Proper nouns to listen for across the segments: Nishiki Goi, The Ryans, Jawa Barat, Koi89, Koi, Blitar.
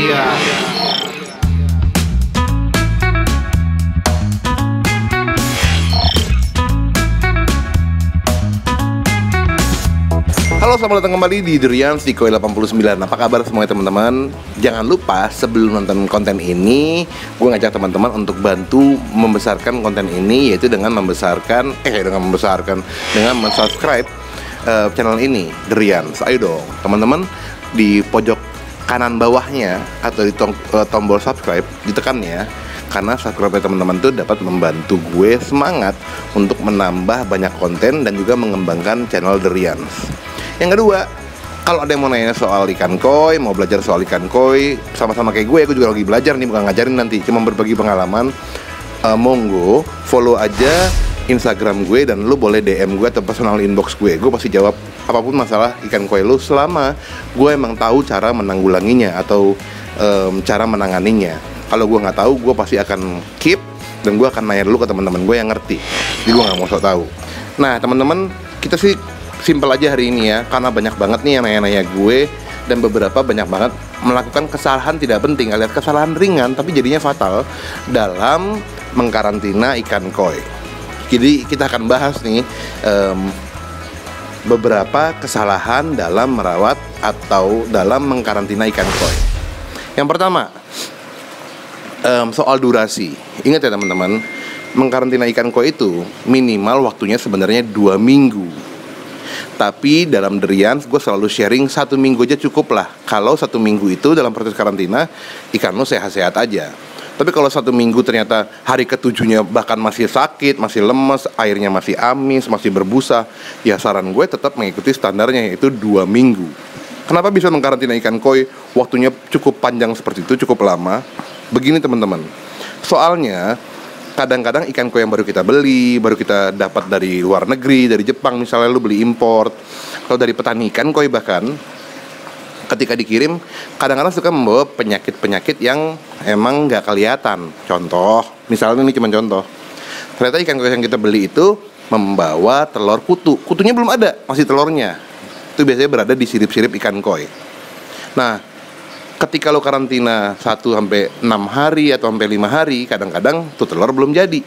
Iya. Halo, selamat datang kembali di The Ryans di Koi89. Apa kabar semuanya teman-teman? Jangan lupa sebelum nonton konten ini, gue ngajak teman-teman untuk bantu membesarkan konten ini, yaitu dengan dengan mensubscribe channel ini, The Ryans. Ayo dong teman-teman, di pojok kanan bawahnya atau di tombol subscribe ditekan ya, karena subscribe teman-teman tuh dapat membantu gue semangat untuk menambah banyak konten dan juga mengembangkan channel The Ryans. Yang kedua, kalau ada yang mau nanya soal ikan koi, mau belajar soal ikan koi, sama-sama kayak gue juga lagi belajar nih, bukan ngajarin nanti, cuma berbagi pengalaman. Monggo, follow aja Instagram gue dan lu boleh DM gue atau personal inbox gue pasti jawab apapun masalah ikan koi lu selama gue emang tahu cara menanggulanginya atau cara menanganinya. Kalau gue nggak tahu, gue pasti akan keep dan gue akan nanya dulu ke teman-teman gue yang ngerti. Jadi gue nggak mau sok tahu. Nah teman-teman, kita sih simpel aja hari ini ya, karena banyak banget nih yang nanya-nanya gue dan beberapa banyak banget melakukan kesalahan tidak penting, alias kesalahan ringan tapi jadinya fatal dalam mengkarantina ikan koi. Jadi kita akan bahas nih beberapa kesalahan dalam merawat atau dalam mengkarantina ikan koi. Yang pertama, soal durasi. Ingat ya teman-teman, mengkarantina ikan koi itu minimal waktunya sebenarnya 2 minggu. Tapi dalam The Ryans gue selalu sharing 1 minggu aja cukup lah. Kalau 1 minggu itu dalam proses karantina ikan lo sehat-sehat aja. Tapi kalau 1 minggu ternyata hari ketujuhnya bahkan masih sakit, masih lemes, airnya masih amis, masih berbusa, ya saran gue tetap mengikuti standarnya, yaitu 2 minggu. Kenapa bisa mengkarantina ikan koi waktunya cukup panjang seperti itu, cukup lama? Begini teman-teman, soalnya kadang-kadang ikan koi yang baru kita beli, baru kita dapat dari luar negeri, dari Jepang misalnya, lu beli import, atau dari petani ikan koi bahkan, ketika dikirim kadang-kadang suka membawa penyakit-penyakit yang emang nggak kelihatan. Contoh, misalnya ini cuma contoh, ternyata ikan koi yang kita beli itu membawa telur kutu, kutunya belum ada, masih telurnya, itu biasanya berada di sirip-sirip ikan koi. Nah, ketika lo karantina 1-6 hari atau sampai 5 hari, kadang-kadang tuh telur belum jadi.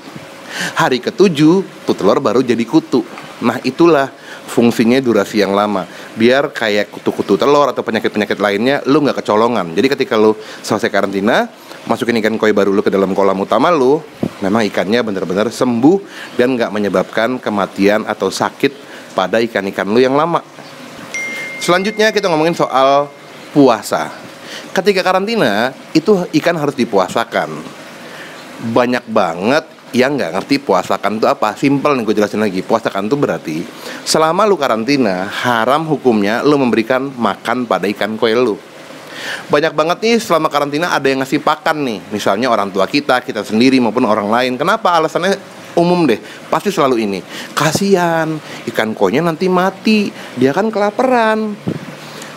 Hari ke-7, tuh telur baru jadi kutu. Nah, itulah fungsinya durasi yang lama. Biar kayak kutu-kutu telur atau penyakit-penyakit lainnya, lo nggak kecolongan. Jadi ketika lo selesai karantina, masukin ikan koi baru lo ke dalam kolam utama lo, memang ikannya benar-benar sembuh dan nggak menyebabkan kematian atau sakit pada ikan-ikan lo yang lama. Selanjutnya kita ngomongin soal puasa. Ketika karantina, itu ikan harus dipuasakan. Banyak banget yang nggak ngerti puasakan itu apa. Simpel nih, gue jelasin lagi. Puasakan itu berarti selama lu karantina, haram hukumnya lu memberikan makan pada ikan koi lu. Banyak banget nih selama karantina ada yang ngasih pakan nih, misalnya orang tua kita sendiri maupun orang lain. Kenapa? Alasannya umum deh, pasti selalu ini, kasihan, ikan koi nya nanti mati, dia kan kelaparan.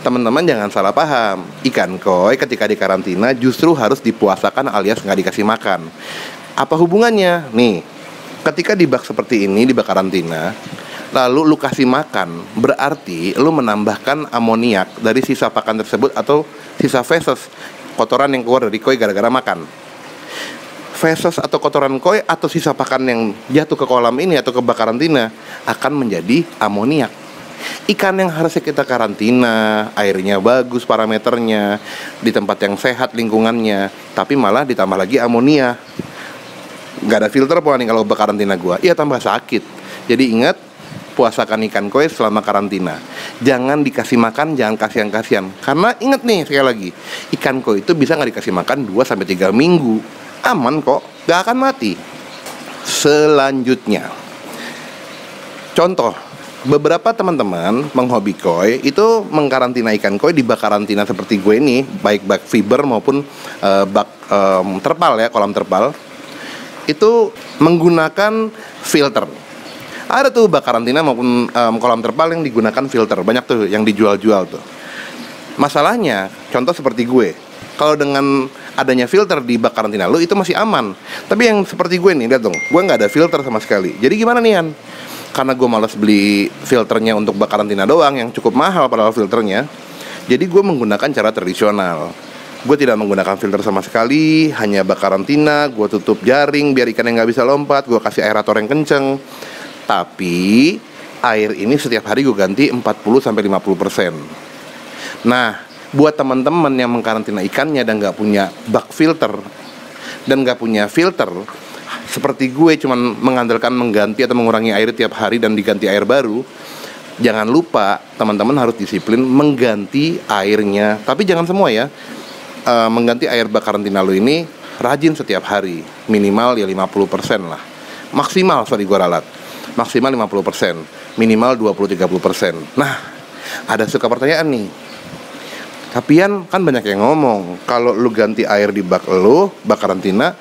Teman-teman jangan salah paham, ikan koi ketika di karantina justru harus dipuasakan alias nggak dikasih makan. Apa hubungannya? Nih, ketika dibak seperti ini, dibak karantina, lalu lu kasih makan, berarti lu menambahkan amoniak dari sisa pakan tersebut atau sisa feses, kotoran yang keluar dari koi gara-gara makan. Feses atau kotoran koi atau sisa pakan yang jatuh ke kolam ini atau ke bak karantina akan menjadi amoniak. Ikan yang harusnya kita karantina, airnya bagus parameternya, di tempat yang sehat lingkungannya, tapi malah ditambah lagi amonia. Gak ada filter pula nih kalau bekarantina gua, iya tambah sakit. Jadi ingat, puasakan ikan koi selama karantina. Jangan dikasih makan, jangan kasihan-kasihan. Karena ingat nih sekali lagi, ikan koi itu bisa gak dikasih makan 2-3 minggu. Aman kok, gak akan mati. Selanjutnya, contoh, beberapa teman-teman menghobi koi itu mengkarantina ikan koi di bak karantina seperti gue ini, baik bak fiber maupun terpal ya, kolam terpal, itu menggunakan filter. Ada tuh bak karantina maupun kolam terpal yang digunakan filter, banyak tuh yang dijual-jual tuh. Masalahnya, contoh seperti gue, kalau dengan adanya filter di bak karantina lo itu masih aman. Tapi yang seperti gue nih, lihat dong, gue nggak ada filter sama sekali. Jadi gimana nih Yan? Karena gue malas beli filternya untuk bak karantina doang yang cukup mahal padahal filternya, jadi gue menggunakan cara tradisional. Gue tidak menggunakan filter sama sekali, hanya bak karantina, gue tutup jaring biar ikan yang gak bisa lompat, gue kasih aerator yang kenceng. Tapi air ini setiap hari gue ganti 40-50%. Nah, buat teman-teman yang mengkarantina ikannya dan gak punya bak filter dan gak punya filter, seperti gue cuman mengandalkan mengganti atau mengurangi air tiap hari dan diganti air baru, jangan lupa teman-teman harus disiplin mengganti airnya. Tapi jangan semua ya. Mengganti air bak karantina lo ini rajin setiap hari, minimal ya 50% lah. Maksimal, sorry gue ralat, maksimal 50%, minimal 20-30%. Nah, ada suka pertanyaan nih, tapian kan banyak yang ngomong kalau lo ganti air di bak lo, bak karantina,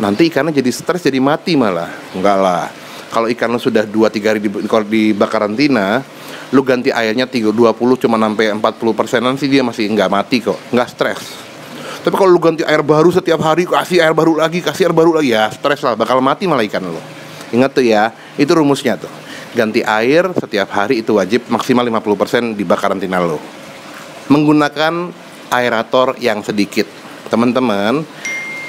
nanti ikannya jadi stres, jadi mati malah. Enggak lah, kalau ikan lo sudah 2-3 hari di bak karantina, lu ganti airnya 20 cuma sampai 40%an sih dia masih nggak mati kok, nggak stres. Tapi kalau lu ganti air baru setiap hari, kasih air baru lagi, kasih air baru lagi, ya stres lah, bakal mati malah ikan lu. Ingat tuh ya, itu rumusnya tuh. Ganti air setiap hari itu wajib maksimal 50% di bak karantina lu. Menggunakan aerator yang sedikit. Teman-teman,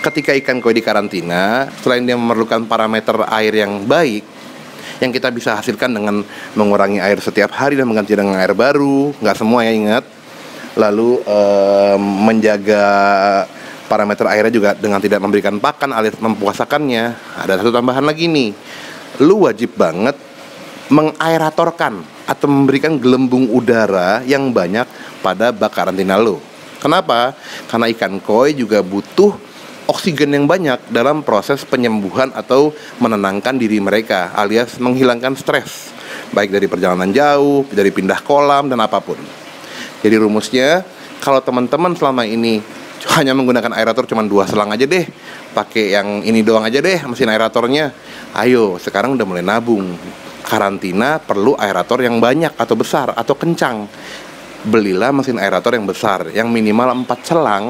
ketika ikan koi di karantina, selain dia memerlukan parameter air yang baik yang kita bisa hasilkan dengan mengurangi air setiap hari dan mengganti dengan air baru, nggak semua ya ingat. Lalu menjaga parameter airnya juga dengan tidak memberikan pakan alias mempuasakannya. Ada satu tambahan lagi nih, lu wajib banget mengaeratorkan atau memberikan gelembung udara yang banyak pada bak karantina lu. Kenapa? Karena ikan koi juga butuh oksigen yang banyak dalam proses penyembuhan atau menenangkan diri mereka, alias menghilangkan stres, baik dari perjalanan jauh, dari pindah kolam, dan apapun. Jadi rumusnya, kalau teman-teman selama ini hanya menggunakan aerator cuma 2 selang aja deh, pakai yang ini doang aja deh mesin aeratornya, ayo sekarang udah mulai nabung. Karantina perlu aerator yang banyak atau besar atau kencang, belilah mesin aerator yang besar, yang minimal 4 selang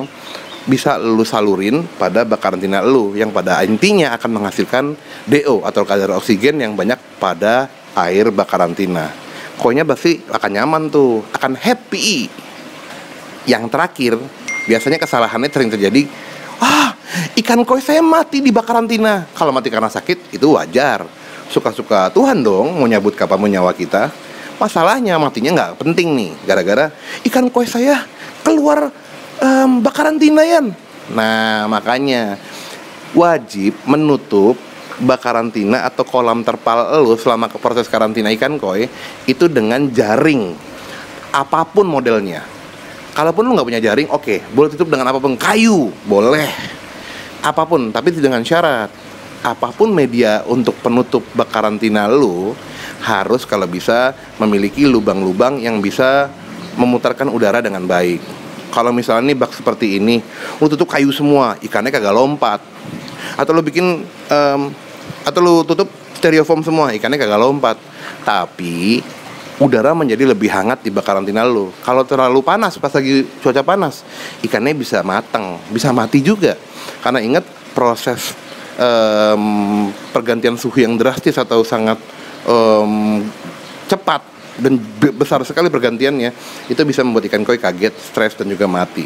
bisa lu salurin pada bak karantina lu, yang pada intinya akan menghasilkan DO atau kadar oksigen yang banyak pada air bak karantina. Koinya pasti akan nyaman tuh, akan happy. Yang terakhir, biasanya kesalahannya sering terjadi, ikan koi saya mati di bak karantina. Kalau mati karena sakit, itu wajar, suka-suka Tuhan dong mau nyabut kapan nyawa kita. Masalahnya matinya nggak penting nih, gara-gara ikan koi saya keluar bak karantina ya. Nah, makanya wajib menutup bak karantina atau kolam terpal lo selama proses karantina ikan koi itu dengan jaring apapun modelnya. Kalaupun lo nggak punya jaring, oke, boleh tutup dengan apapun, kayu boleh, apapun, tapi dengan syarat apapun media untuk penutup bak karantina lo harus kalau bisa memiliki lubang-lubang yang bisa memutarkan udara dengan baik. Kalau misalnya nih bak seperti ini, lu tutup kayu semua, ikannya kagak lompat. Atau lu bikin, atau lu tutup stereofoam semua, ikannya kagak lompat. Tapi udara menjadi lebih hangat di bak karantina lu. Kalau terlalu panas, pas lagi cuaca panas, ikannya bisa mateng, bisa mati juga. Karena ingat proses pergantian suhu yang drastis atau sangat cepat dan besar sekali pergantiannya, itu bisa membuat ikan koi kaget, stres, dan juga mati.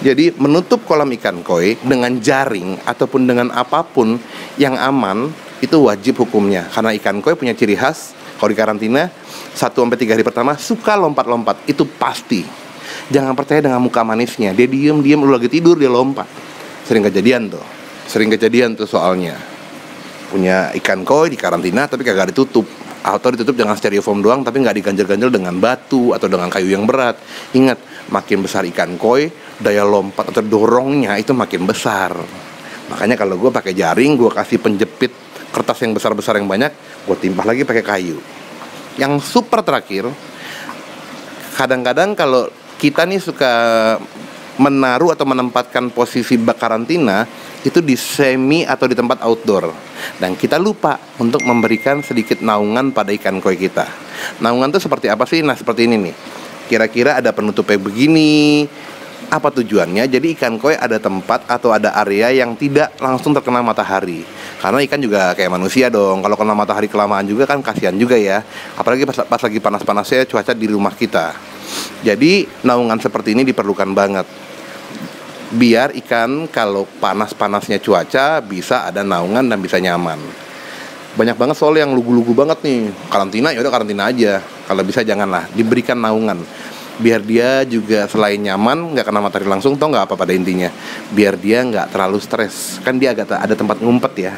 Jadi menutup kolam ikan koi dengan jaring ataupun dengan apapun yang aman itu wajib hukumnya. Karena ikan koi punya ciri khas kalau di karantina 1-3 hari pertama suka lompat-lompat, itu pasti. Jangan percaya dengan muka manisnya, dia diem-diem, lu lagi tidur dia lompat. Sering kejadian tuh soalnya. Punya ikan koi di karantina tapi kagak ditutup, atau ditutup dengan stereofoam doang tapi nggak diganjel-ganjel dengan batu atau dengan kayu yang berat. Ingat, makin besar ikan koi, daya lompat atau dorongnya itu makin besar. Makanya kalau gue pakai jaring, gue kasih penjepit kertas yang besar-besar yang banyak, gue timpah lagi pakai kayu. Yang super terakhir, kadang-kadang kalau kita nih suka menaruh atau menempatkan posisi bak karantina itu di semi atau di tempat outdoor, dan kita lupa untuk memberikan sedikit naungan pada ikan koi kita. Naungan itu seperti apa sih? Nah, seperti ini nih. Kira-kira ada penutupnya begini. Apa tujuannya? Jadi ikan koi ada tempat atau ada area yang tidak langsung terkena matahari. Karena ikan juga kayak manusia dong, kalau kena matahari kelamaan juga kan kasihan juga ya. Apalagi pas lagi panas-panasnya cuaca di rumah kita. Jadi naungan seperti ini diperlukan banget. biar ikan kalau panas-panasnya cuaca bisa ada naungan dan bisa nyaman. Banyak banget soal yang lugu-lugu banget nih, karantina yaudah karantina aja, kalau bisa janganlah, diberikan naungan biar dia juga selain nyaman, nggak kena matahari langsung, toh nggak apa pada intinya, biar dia nggak terlalu stres, kan dia agak ada tempat ngumpet ya.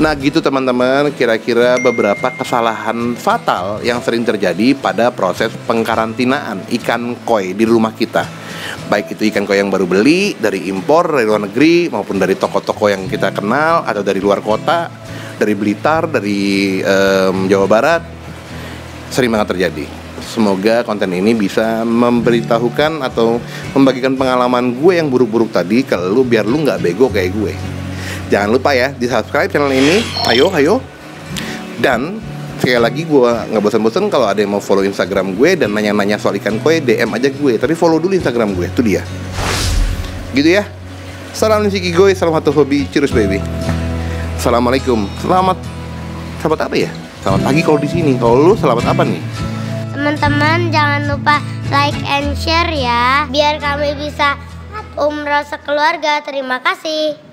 Nah gitu teman-teman, kira-kira beberapa kesalahan fatal yang sering terjadi pada proses pengkarantinaan ikan koi di rumah kita. Baik itu ikan koi yang baru beli, dari impor, dari luar negeri, maupun dari toko-toko yang kita kenal, atau dari luar kota, dari Blitar, dari Jawa Barat. Sering banget terjadi. Semoga konten ini bisa memberitahukan atau membagikan pengalaman gue yang buruk-buruk tadi ke lu, biar lu nggak bego kayak gue. Jangan lupa ya, di-subscribe channel ini. Ayo. Dan sekali lagi gue nggak bosan-bosan, kalau ada yang mau follow Instagram gue dan nanya-nanya soal ikan koi, DM aja gue. Tapi follow dulu Instagram gue, itu dia. Gitu ya. Salam Nishiki Goi, salam satu hobi, cheers baby. Assalamualaikum. Selamat apa ya? Selamat pagi kalau di sini. Kalau lu selamat apa nih? Teman-teman jangan lupa like and share ya, biar kami bisa umroh sekeluarga. Terima kasih.